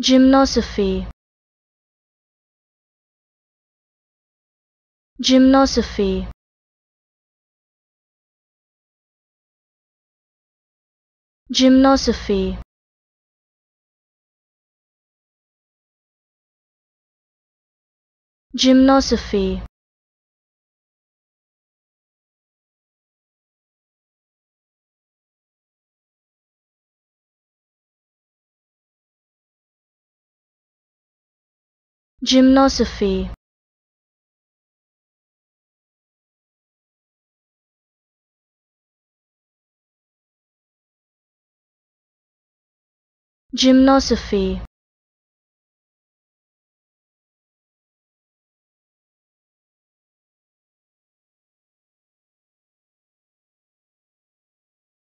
Gymnosophy. Gymnosophy. Gymnosophy. Gymnosophy. Gymnosophy. Gymnosophy.